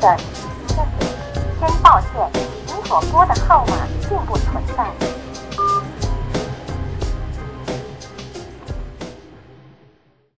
的提示是：先抱歉，您所拨的号码并不存在。